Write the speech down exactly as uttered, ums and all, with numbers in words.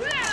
Yeah.